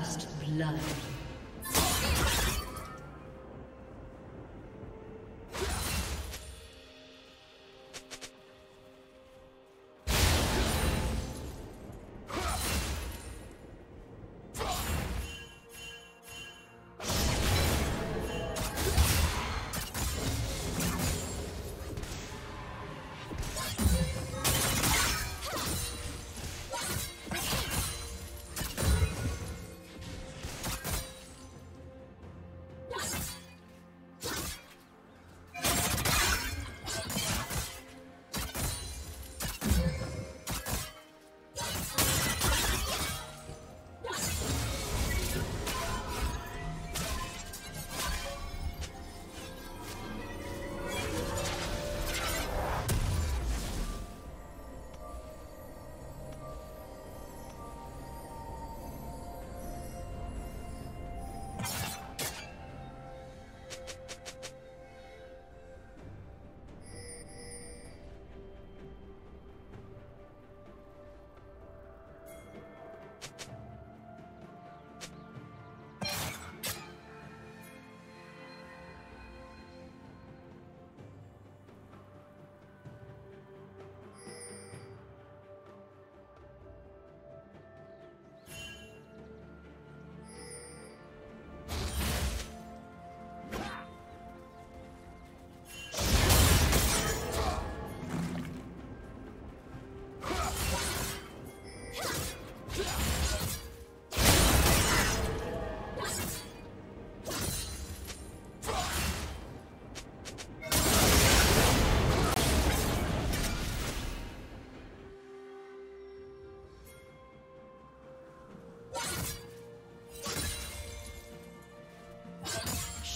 First blood.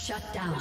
Shut down.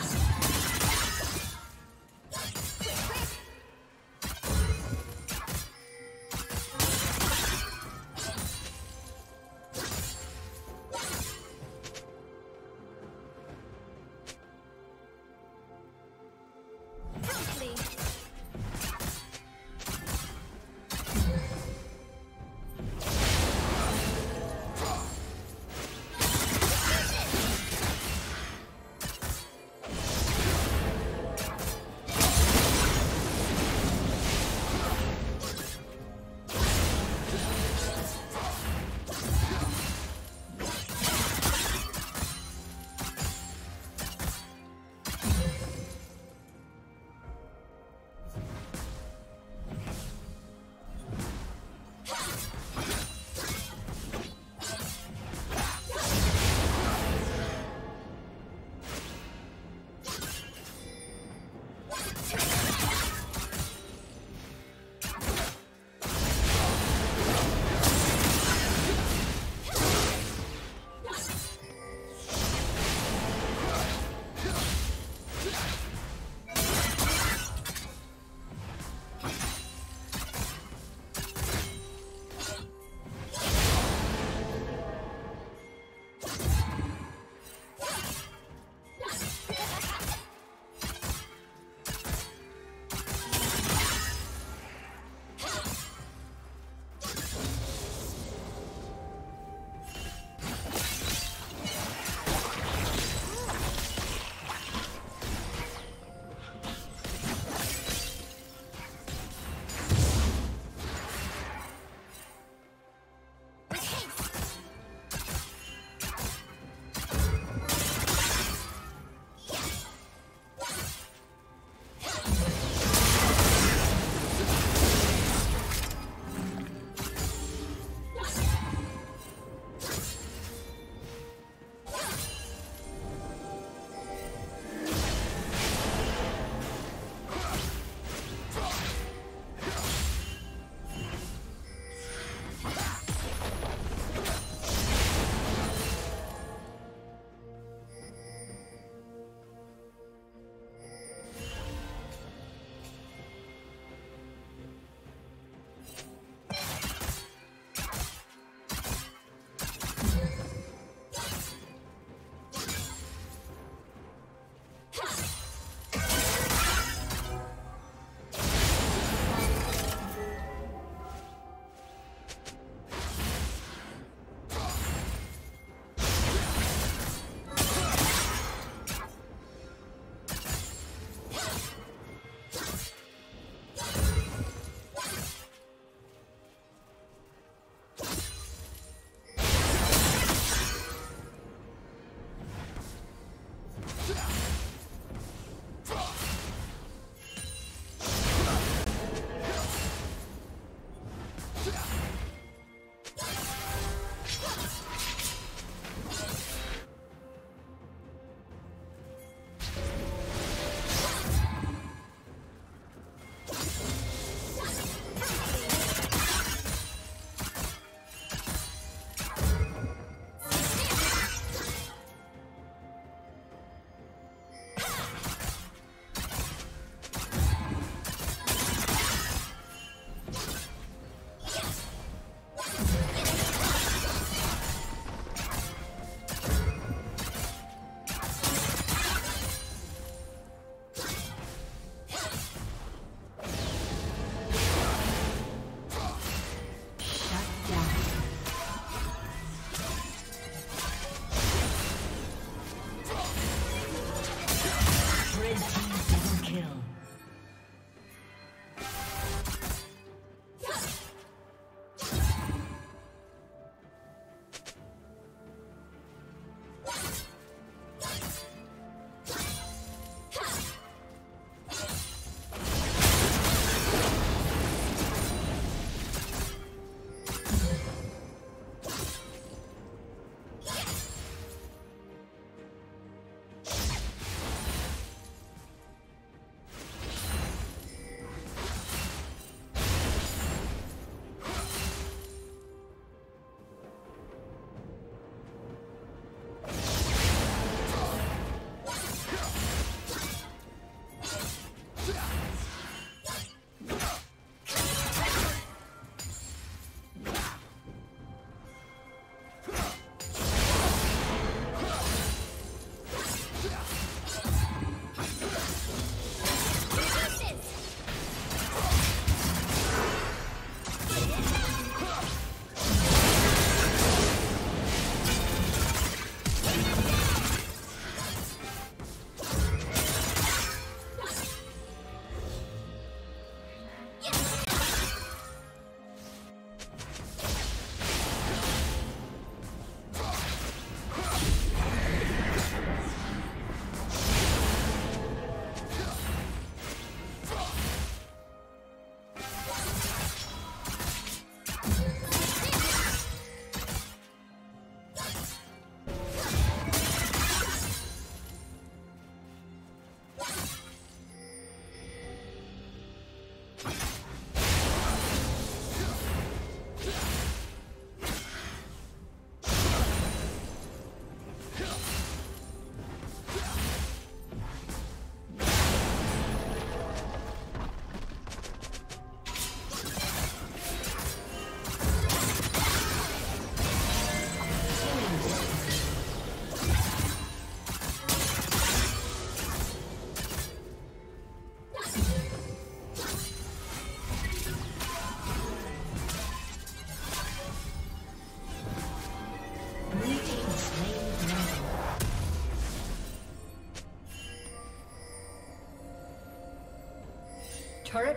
Turret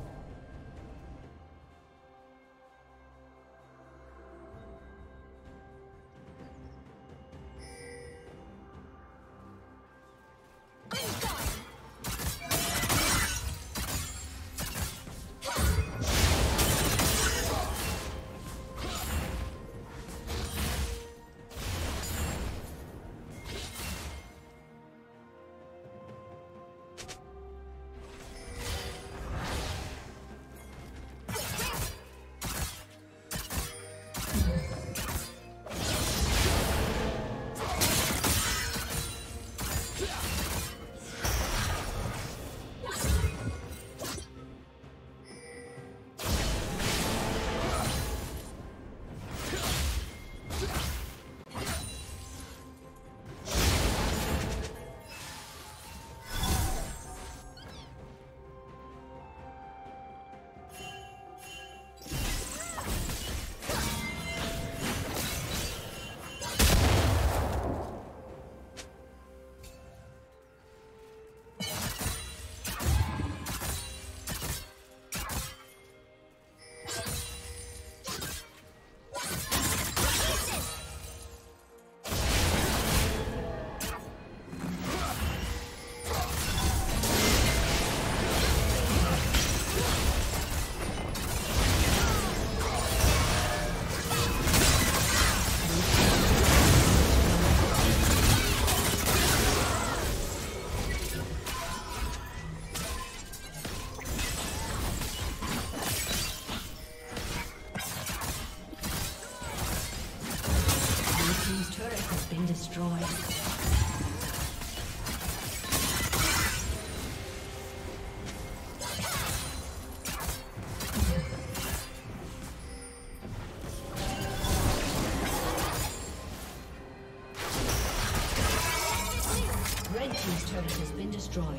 Drawing.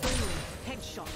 Boom! Headshot.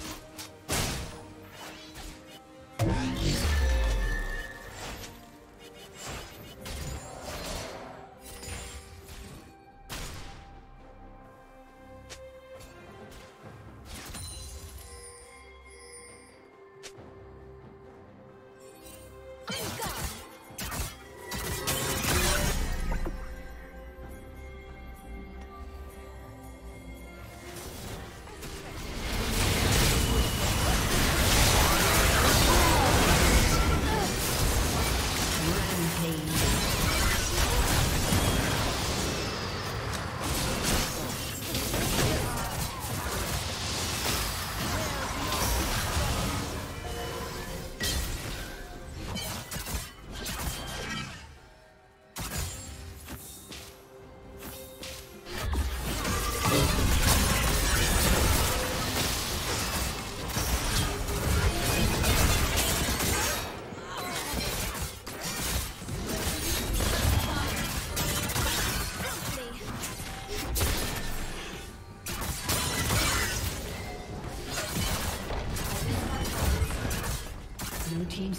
Team's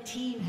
Red team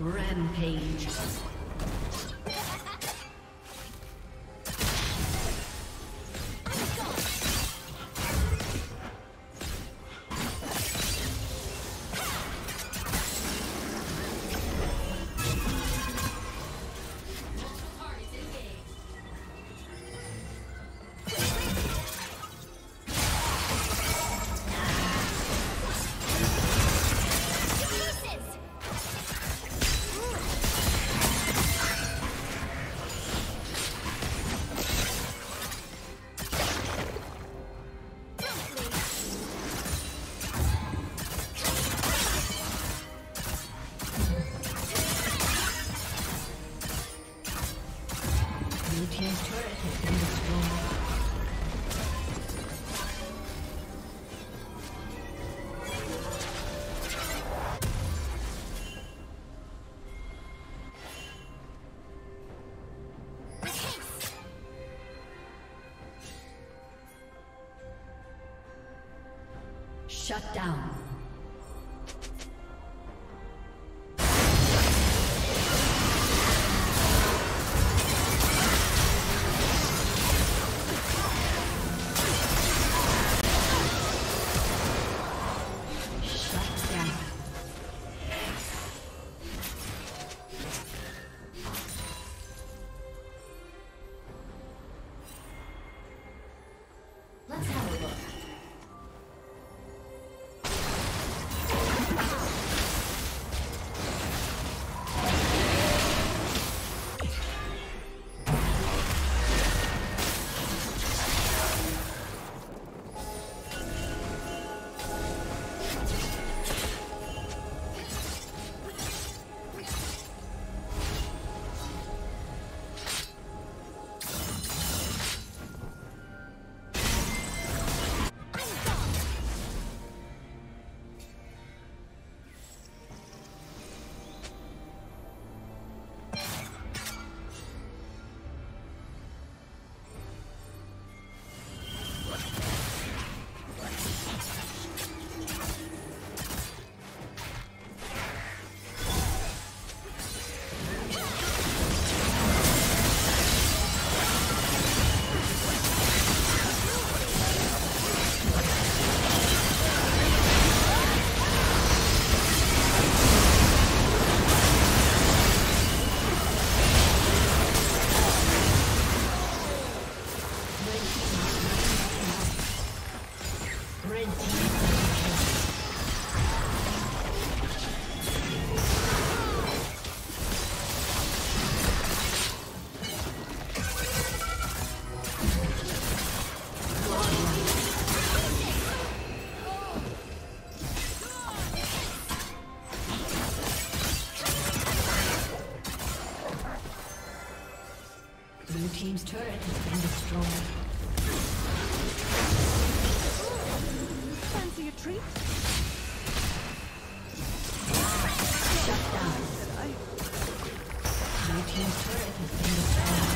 Rampage. Shut down. Team's turret has been destroyed. Fancy a treat? Shut down. Your team's turret has been destroyed.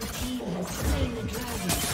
Red team has slain the dragon.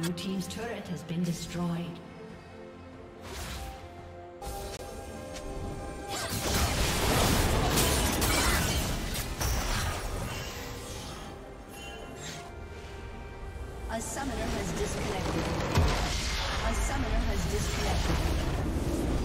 Blue team's turret has been destroyed. A summoner has disconnected. A summoner has disconnected.